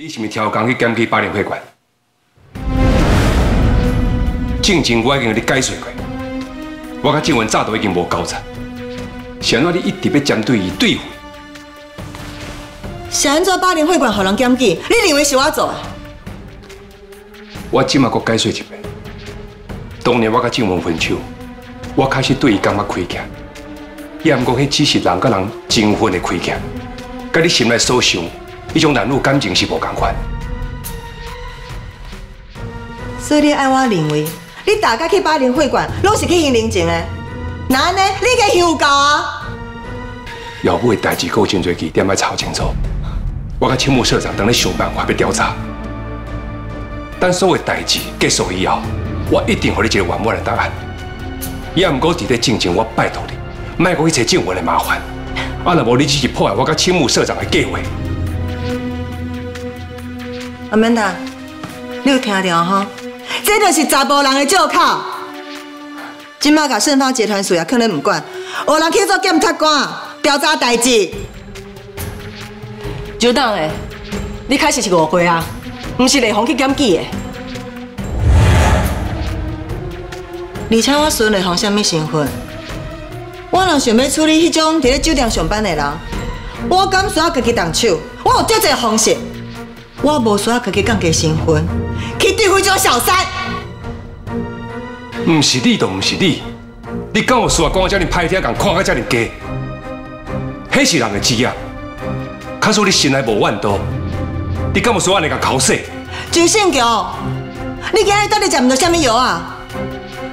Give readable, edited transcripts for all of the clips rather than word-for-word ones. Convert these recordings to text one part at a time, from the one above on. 你是毋是超工去检举808会馆？进前我已经给你解释过，我甲郑云早都已经无交缠，是安怎你一直要针对伊对付？是安怎808会馆互人检举？你认为是我做的？我即马阁解释一遍，当年我甲郑云分手，我开始对伊感觉亏欠，也毋过迄只是人甲人情分的亏欠，甲你心内所想。 迄种男女感情是无同款，所以你按我认为，你大家去808会馆，拢是去因人情的。那安尼，你该休教啊！后尾代志够真侪疑点，要查清楚。我甲青木社长等咧想办法要调查。等所有代志结束以后，我一定给你一个圆满的答案。也毋过伫咧进前，我拜托你，莫阁去找政府的麻烦。啊，若无你只是破坏我甲青木社长的计划。 阿曼达，你有听到吼？这就是查甫人的借口。今麦甲盛芳集团事业可能唔管，有人去做检察官调查代志。就当的，你开始是误会啊，唔是丽芳去检举的。而且我孙丽芳什么身份？我若想要处理迄种伫咧酒店上班的人，我敢需要家己动手？我有足侪方式。 我无需要家己降低身份，去对付这种小三。唔是你就唔是你，你敢有事啊？讲我遮尔歹听，共看到遮尔低，迄是人的职业。假使你心内无怨妒，你敢有事安尼共口说？周信强，你今日到底食唔到什么药啊？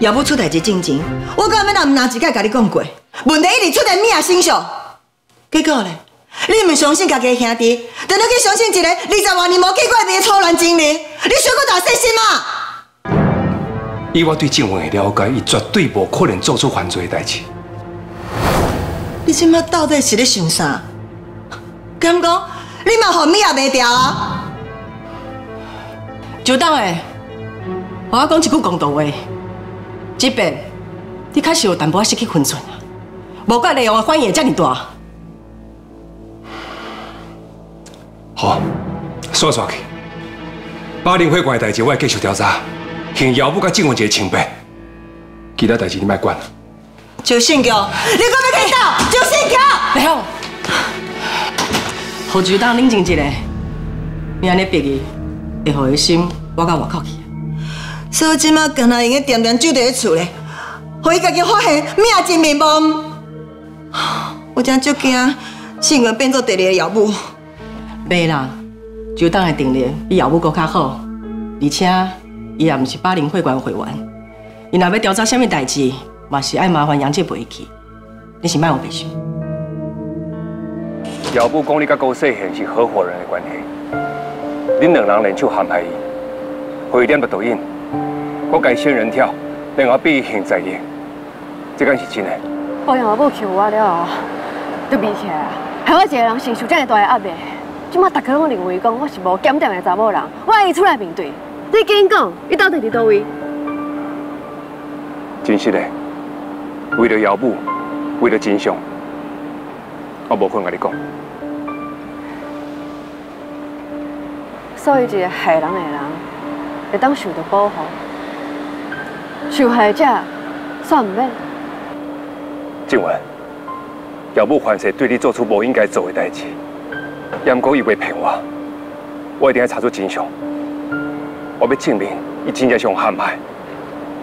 要不出代志之前，我到尾若唔拿一摆甲你讲过，问题一直出在你啊身上，结果呢？ 你唔相信家己的兄弟，但你去相信一个20多年无见过面的初恋情人，你小可大细心嘛！以我对郑云的了解，伊绝对无可能做出犯罪的代志。你即摆到底是咧想啥？敢讲你嘛互米也袂掉啊？就当诶，我讲一句公道话，即边你确实有淡薄仔失去分寸啊，无怪内容的反应遮尔大。 好，说煞去。808会馆的代志，我会继续调查，现要不甲郑云一个清白。其他代志你莫管了。周信强，你搁要去倒？周信强，袂好。副局长冷静一下，你安尼逼伊，会互伊心我到外口去。所以即马干那用个点点酒在厝咧，互伊家己发现命真面目。我真足惊，郑云变做第二个姚母。 袂啦，就当的定力比姚母阁较好，而且伊也毋是808会馆会员，伊若要调查什么代志，嘛是爱麻烦杨姐陪伊去。你是莫有白想。姚母讲你甲高世贤是合伙人的关系，恁两人联手陷害伊，互伊染着毒瘾，我甲伊仙人跳，然后逼伊行在业，这敢是真的？我姚母求我了，对比起来啊，害我一个人承受这么大的压力。 即马，大家拢认为讲我是无检点的查某人，我爱伊出来面对。你紧讲，你到底伫倒位？真实的，为了姚母，为了真相，我无可能甲你讲。所以，一个害人的人会当受到保护，受害者算唔免。静文，姚母凡是对你做出无应该做的代志。 也毋过伊袂骗我，我一定要查出真相。我要证明伊真正是陷害，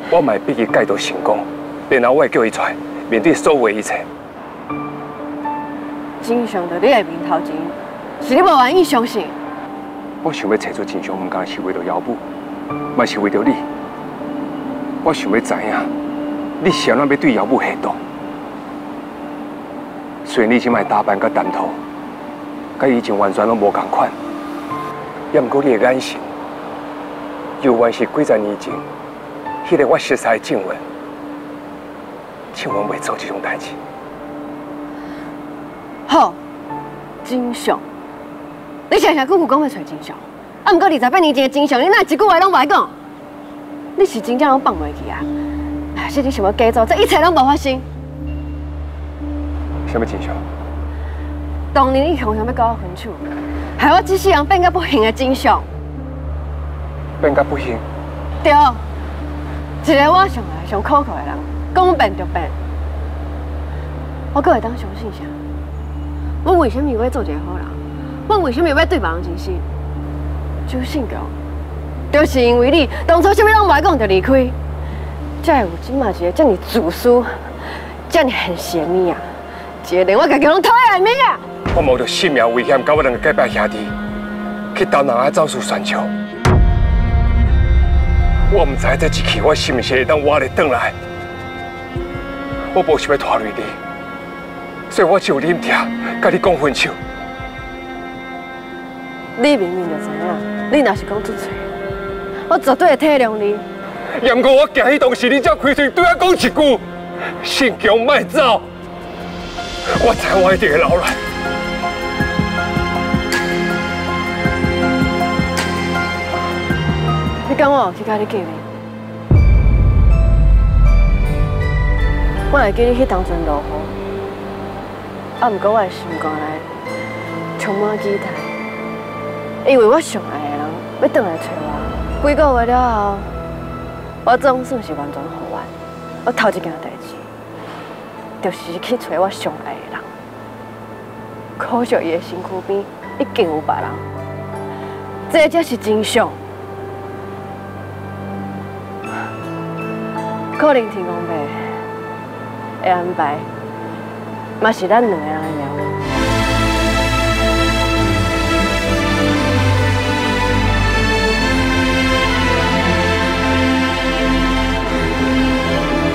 我嘛必须解脱成功，然后我会叫伊出来面对所有的一切。真相在你的面头前，是你无愿意相信。我想要找出真相，毋敢是为了姚母，嘛是为了你。我想要知影，你是安怎要对姚母下毒？虽然你即摆打扮甲谈吐。 甲以前完全拢无同款，也毋过你的眼神，犹原是几十年前，迄个我熟悉的郑云，郑云袂做这种代志。好，真相，你常常久久讲要找真相，啊，毋过28年前的真相，你哪一句话拢袂讲？你是真正拢放袂记啊？还是你想要假装这一切拢无发生？什么真相？ 当年你常常要跟我分手，害我这世人变到不幸的真相。变到不幸？对，一个我上爱、上可靠的人，讲变就变，我搁会当相信啥？我为什么要做一个好人？我为什么要对别人真心？周信强，就是因为你当初啥物拢无讲就离开，才会有今嘛一个这么自私、这么现实的你啊！一个连我家己拢讨厌的你啊！ 我冒着性命危险，甲我两个结拜兄弟去投人啊走私山枪。我唔知这一去我是毋是会当活得转来。我无想要拖累你，所以我就忍痛甲你讲分手。你明明就知影，你若是讲出错，我绝对会体谅你。也毋过我行去当时，你才开嘴对我讲一句：“信强，莫走。”我知我一定会留来。 你讲我有去甲你见面，我会记你去当阵落雨，啊，毋过我的心肝内充满期待，因为我上爱的人要倒来找我。几个月了后，我总算是完全好完。我头一件代志，就是去找我上爱的人。可惜伊的身躯边已经有别人，这才是真相。 可能天公伯会安排，嘛是咱两个人的命运。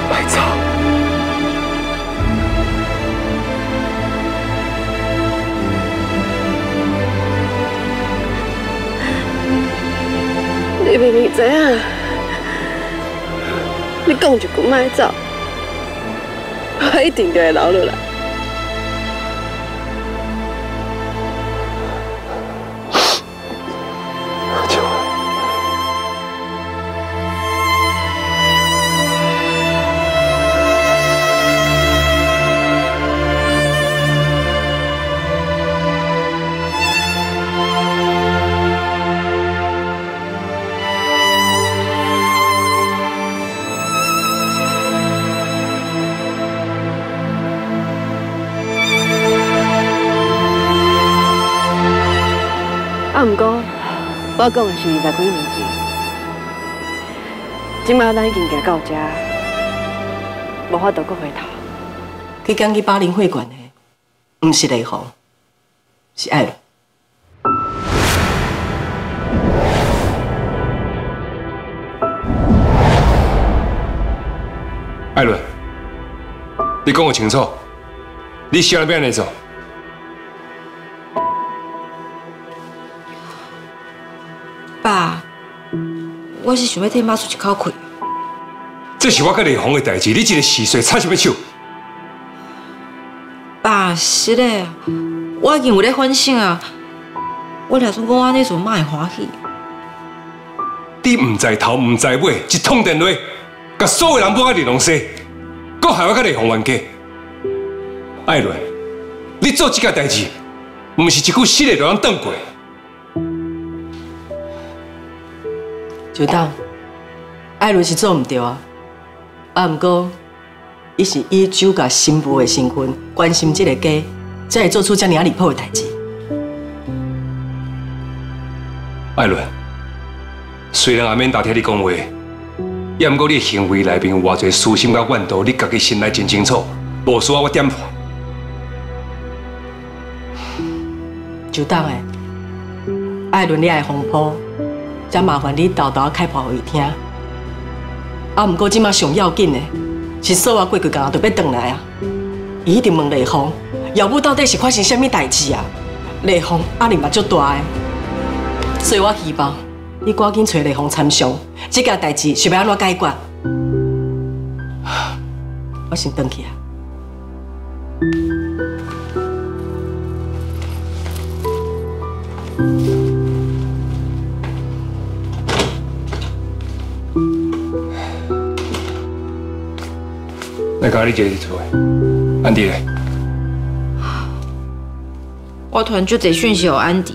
莫走，你明明知影。 你讲一句莫走，我一定就会留落来。阿秋，我讲的是20几年前，今摆咱已经行到这，无法度搁回头。去讲去巴林会馆的，唔是雷锋，是艾伦。艾伦，你讲我清楚，你想要安怎做？ 爸，我是想要替妈出一口气。这是我甲丽红的代志，你这个细碎插什么手？爸，是嘞，我已经有咧反省啊。我俩总讲安尼做，妈会欢喜。你唔在头，唔在尾，一通电话，甲所有人不甲丽红说，搁害我甲丽红冤家。艾伦，你做这件代志，唔是一句实的就能转过。 就当艾伦是做唔对啊，啊，不过伊是以酒甲新妇的身份关心这个家，才会做出这么离谱的代志。艾伦，虽然阿免大听你讲话，也毋过你的行为内面有偌侪私心甲怨毒，你家己心内真清楚，无需要我点破。就当诶，艾伦你爱风波。 才麻烦你豆豆开破伊听。啊，不过即马上要紧的是说我过几工就要转来啊。伊一直问雷锋，要不到底是发生什么代志啊？雷锋压力嘛足大个，所以我希望你赶紧找雷锋参详，这件代志是要安怎解决？我先转去啊。来甲你坐一坐，安迪嘞。我突然就得讯息给安迪，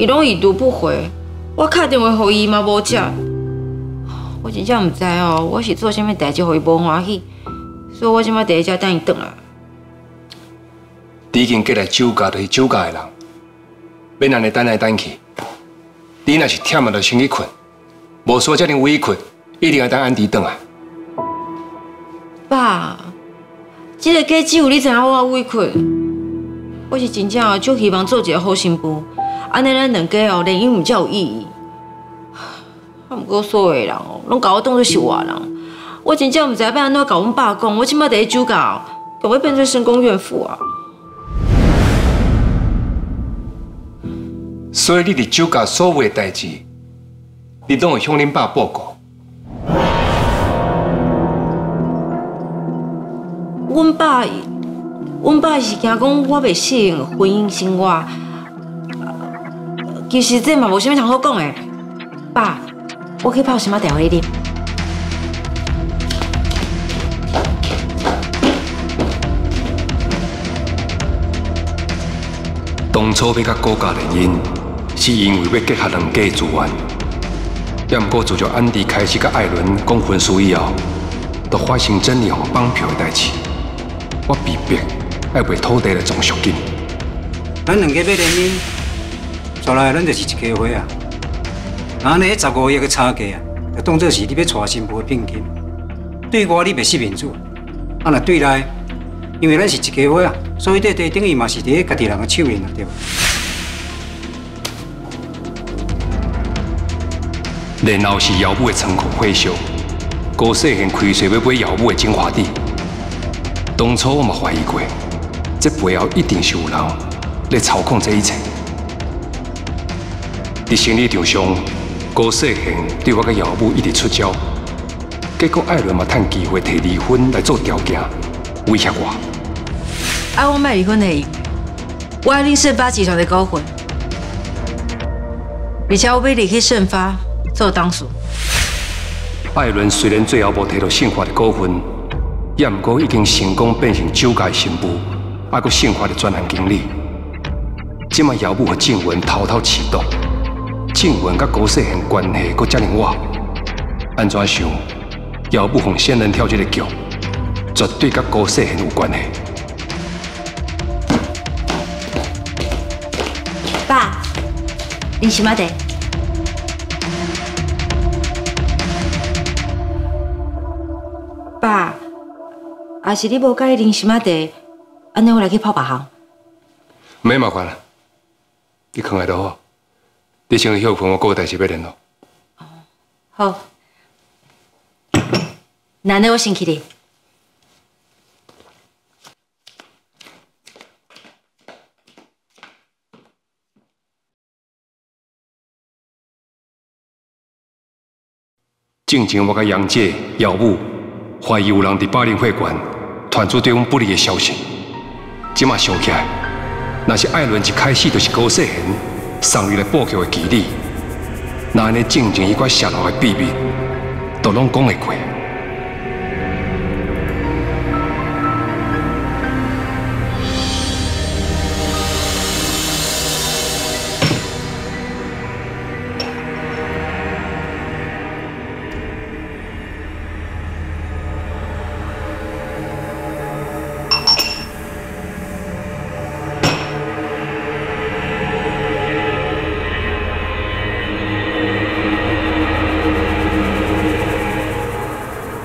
伊拢已读不回，我打电话给伊嘛无接。我真正唔知哦，我是做啥物代志，让伊无欢喜，所以我即摆第一只等伊转来。你已经过来酒家，就是酒家的人，免安尼等来等去。你若是忝啊，就先去困，无需要遮尔委屈，一定要等安迪转来。爸，这个家只有你知影我委屈。 我是真正哦，就希望做一个好媳妇，安尼咱两家哦联姻才有意义。啊，不过所有人哦，拢把我当作是外人，我真正唔知要安怎甲阮爸讲，我即摆第一酒驾，就要变成深宫怨妇啊。所以你伫酒驾所有的代志，你拢会向恁爸报告。阮爸是惊讲我袂适应婚姻生活，其实这嘛无啥物通好讲的。爸，我去泡什么茶给你？当初要甲顾家联姻，是因为要结合两家资源。也毋过自从安迪开始甲艾伦讲婚事以后，就发生珍妮互绑票的代志，我被逼。 要卖土地来装赎金。咱两家要联姻，将来咱就是一家伙啊！那呢，15亿的差价啊，就当作是你要娶新妇的聘金。对外你袂失面子，啊，若对内，因为咱是一家伙啊，所以在地等于嘛是伫家己人的手里啊，对吧？然后是姚母的仓库火烧，高世贤开始要买姚母的精华地。当初我嘛怀疑过。 这背后一定是有人在操控这一切。在生理场上，高世贤对我甲姚母一直出招，结果艾伦嘛趁机会提离婚来做条件，威胁我。啊，我卖离婚的，我爱恁盛发集团的股份，而且我要离去盛发做董事。艾伦虽然最后无摕到盛发的股份，也毋过已经成功变成酒家新妇。 还阁盛发的专案经理，即卖姚母和静文偷偷启动，静文甲高世贤关系阁遮尔恶，安怎想？姚母和仙人跳这个局，绝对甲高世贤有关系。爸，你是嘛的？爸，也是你无介意，你是嘛的？ 安尼我来去泡别行，没麻烦啦，你放下就好。你先去休困，我还有代志要联络。好，那我先去哩。之前我甲杨姐、姚母怀疑有人伫百灵会馆传出对阮不利的消息。 即马想起来，那是艾伦一开始就是高世贤送伊来布局的基地。那安尼正正伊块泄露的秘密，都拢讲会过。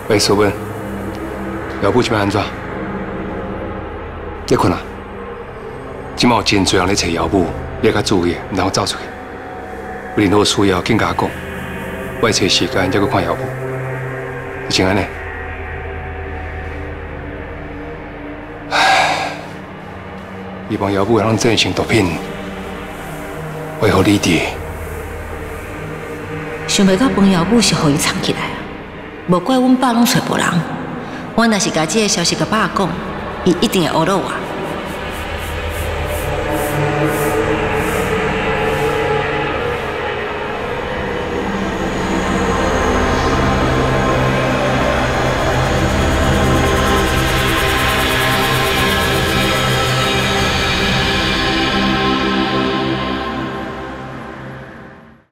哎，素文，姚母即摆安怎？你困啊？即摆有真侪人咧找姚母，你较注意，毋通走出去。有任何需要，紧甲我讲，我会找时间再去看姚母。先安尼。唉，希望姚母会当战胜毒品，维护理智。想袂到帮姚母是互伊藏起来。 无怪阮爸拢找无人，我若是甲即个消息甲爸讲，伊一定会懊恼我。